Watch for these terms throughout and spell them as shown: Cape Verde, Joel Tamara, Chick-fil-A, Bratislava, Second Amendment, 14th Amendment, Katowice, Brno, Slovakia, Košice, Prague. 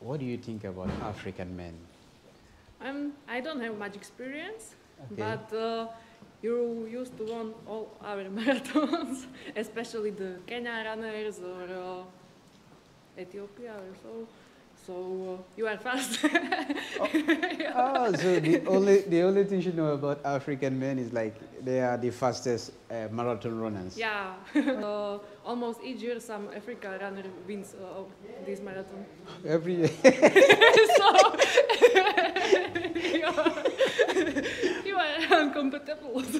What do you think about African men? I don't have much experience, but you used to run all our marathons, especially the Kenya runners or Ethiopia or so. So you are fast. So the only thing you know about African men is like they are the fastest marathon runners. Yeah, almost each year some African runner wins this marathon. Every year. So you are incompatible. So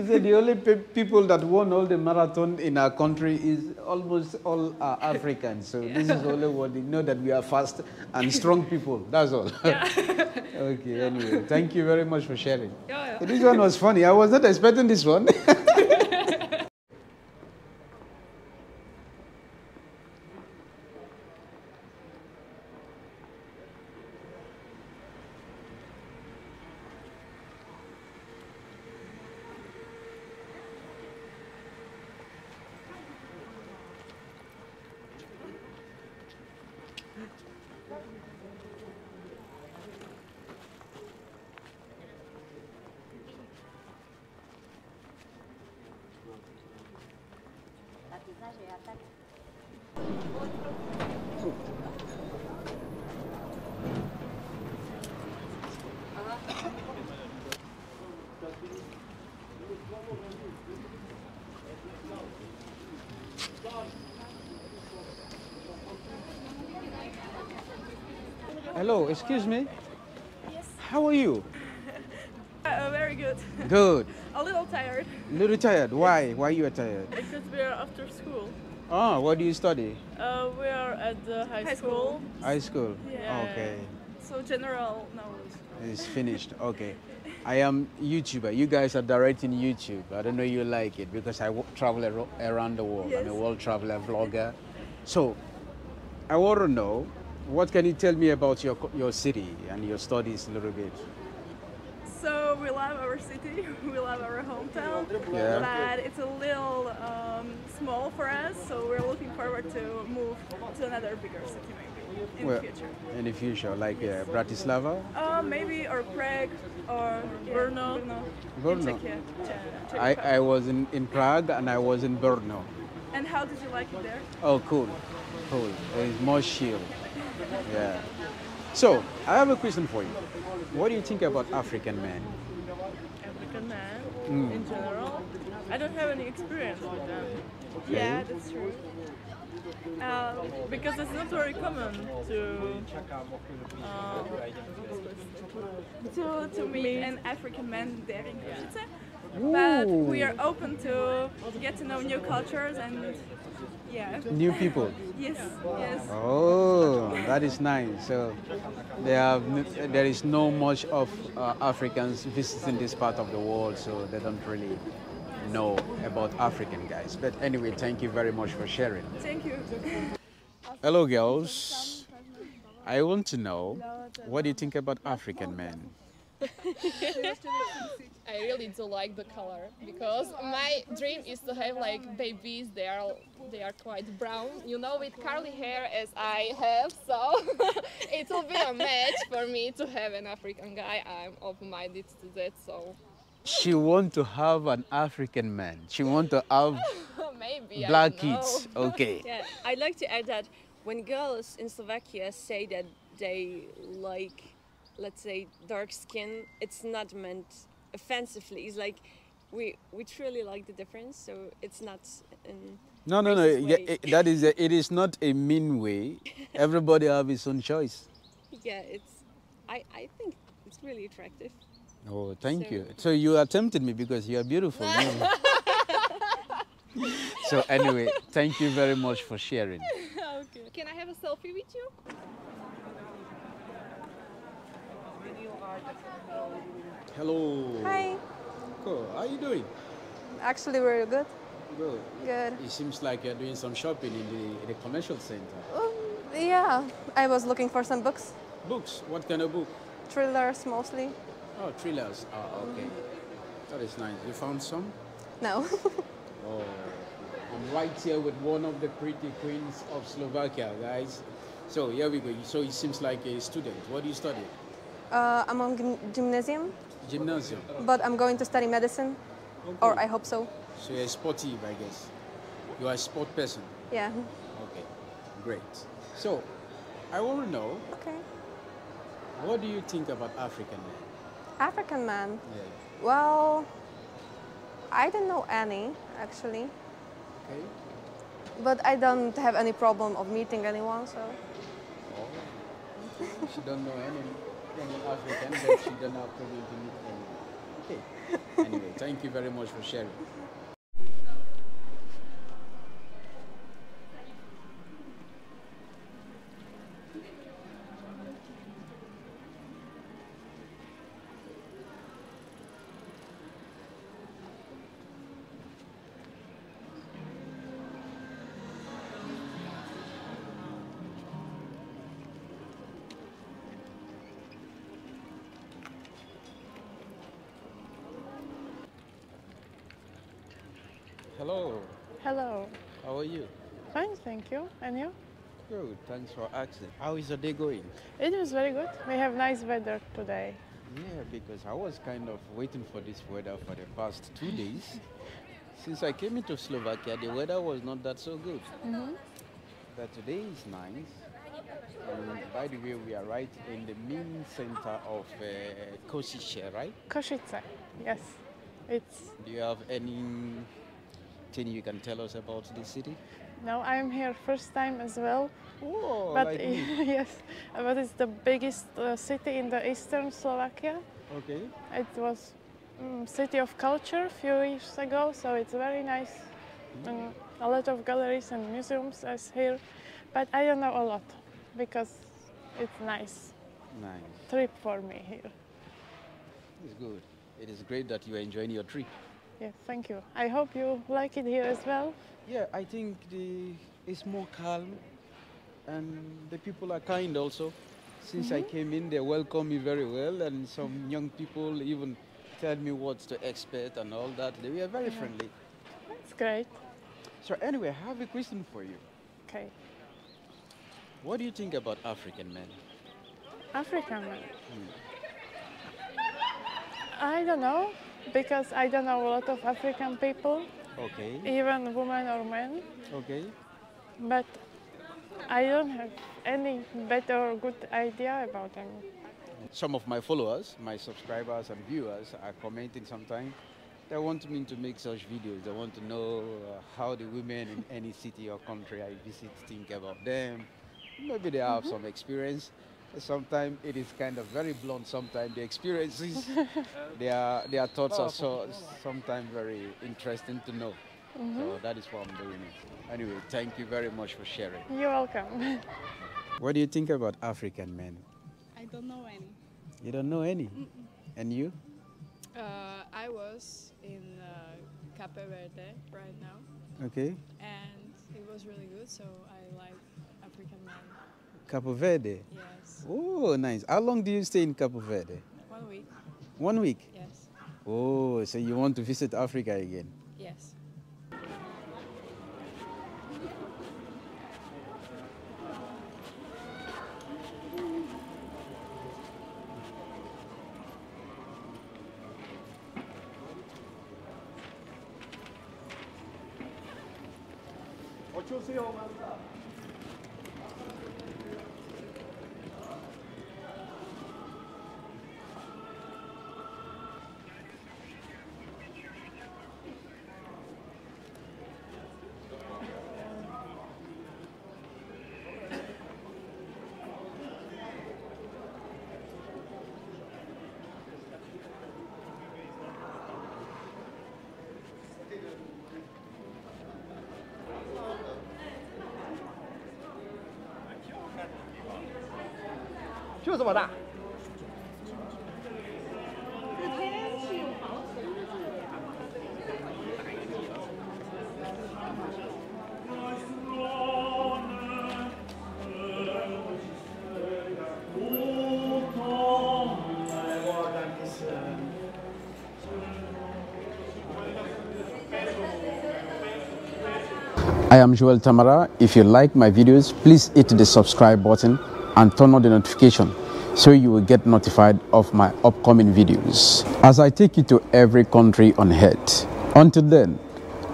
the only people that won all the marathon in our country is almost all Africans. So yeah. This is only what they know, that we are fast and strong people. That's all. Yeah. Okay. Yeah. Anyway, thank you very much for sharing. Yeah, yeah. This one was funny. I was not expecting this one. Hello, excuse me. Yes. How are you? Very good. Good. A little tired. A little tired? Why? Why you are tired? Because we are after school. Oh, what do you study? We are at the high school. High school? Yeah. Okay. So general knowledge. It's finished. Okay. I am YouTuber. You guys are directing YouTube. I don't know you like it because I travel around the world. Yes. I'm a world traveler, vlogger. So I want to know, what can you tell me about your city and your studies a little bit? So we love our city, we love our hometown, yeah. But it's a little small for us, so we're looking forward to move to another bigger city maybe in the future. In the future, like Bratislava? Maybe, or Prague, or Brno. Brno. Czechia. I was in Prague and I was in Brno. And how did you like it there? Oh, cool, cool. It's more chill. Yeah. So, I have a question for you. What do you think about African men? African men, in general? I don't have any experience with them. Okay. Yeah, that's true. Because it's not very common to meet an African man there in Katowice. But we are open to get to know new cultures and new people. Yes, yes. Oh, that is nice. So there is no much of Africans visiting this part of the world, so they don't really know about African guys. But anyway, thank you very much for sharing. Thank you. Hello, girls. I want to know, what do you think about African men? I really do like the color, because my dream is to have like babies. They are quite brown, you know, with curly hair as I have, so it will be a match for me to have an African guy. I'm open-minded to that, so. She wants to have an African man. She wants to have maybe black kids. Okay. Yeah, I'd like to add that when girls in Slovakia say that they like, let's say, dark skin, it's not meant offensively. It's like we truly like the difference, so it's not in no way. Yeah, that is a, it is not a mean way. Everybody have his own choice. Yeah, it's I think it's really attractive. Oh, thank you. So you are tempting me because you are beautiful. So anyway, thank you very much for sharing. Okay. Can I have a selfie with you? Hello. Hi. Cool. How are you doing? Actually, we're good. Good. Good. It seems like you're doing some shopping in the commercial center. Yeah. I was looking for some books. Books? What kind of book? Thrillers mostly. Oh, thrillers. Oh, okay. That is nice. You found some? No. Oh, I'm right here with one of the pretty queens of Slovakia, guys. So here we go. So it seems like a student. What do you study? I'm on gymnasium. Gymnasium. But I'm going to study medicine, okay. Or I hope so. So you're sportive, I guess. You are a sport person. Yeah. Okay, great. So I want to know. Okay. What do you think about African man? African man? Yeah. Well, I don't know any, actually. Okay. But I don't have any problem of meeting anyone, so... Oh. She don't know any African, but she don't have problem to meet anyone. Okay. Anyway, thank you very much for sharing. Hello. Hello. How are you? Fine, thank you. And you? Good, thanks for asking. How is the day going? It was very good. We have nice weather today. Yeah, because I was kind of waiting for this weather for the past 2 days. Since I came into Slovakia, the weather was not that so good. Mm-hmm. But today is nice. And by the way, we are right in the main center of Košice, right? Košice, yes. It's. Do you have any... you can tell us about the city? No, I'm here first time as well. Oh, but like me. Yes, but it's the biggest city in the eastern Slovakia. Okay. It was city of culture a few years ago, so it's very nice. Mm. And a lot of galleries and museums are here, but I don't know a lot because it's nice. Nice. Trip for me here. It's good. It is great that you are enjoying your trip. Yeah, thank you. I hope you like it here as well. Yeah, I think it's more calm and the people are kind also. Since I came in, they welcome me very well, and some young people even tell me what to expect and all that. They were very friendly. That's great. So anyway, I have a question for you. Okay. What do you think about African men? African men? I don't know. Because I don't know a lot of African people, okay. Even women or men. Okay. But I don't have any better or good idea about them. Some of my followers, my subscribers and viewers are commenting sometimes. They want me to make such videos. They want to know how the women in any city or country I visit think about them. Maybe they have some experience. Sometimes it is kind of very blunt. Sometimes the experiences, their thoughts are so sometimes very interesting to know. So that is what I'm doing. Anyway, thank you very much for sharing. You're welcome. What do you think about African men? I don't know any. You don't know any? And you? I was in Cape Verde right now. Okay. And it was really good, so I like African men. Cape Verde? Yes. Oh, nice. How long do you stay in Cape Verde? 1 week. 1 week? Yes. Oh, so you want to visit Africa again? Yes. I am Joel Tamara. If you like my videos, please hit the subscribe button and turn on the notification so you will get notified of my upcoming videos as I take you to every country on earth. Until then,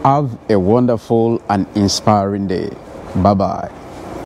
have a wonderful and inspiring day. Bye-bye.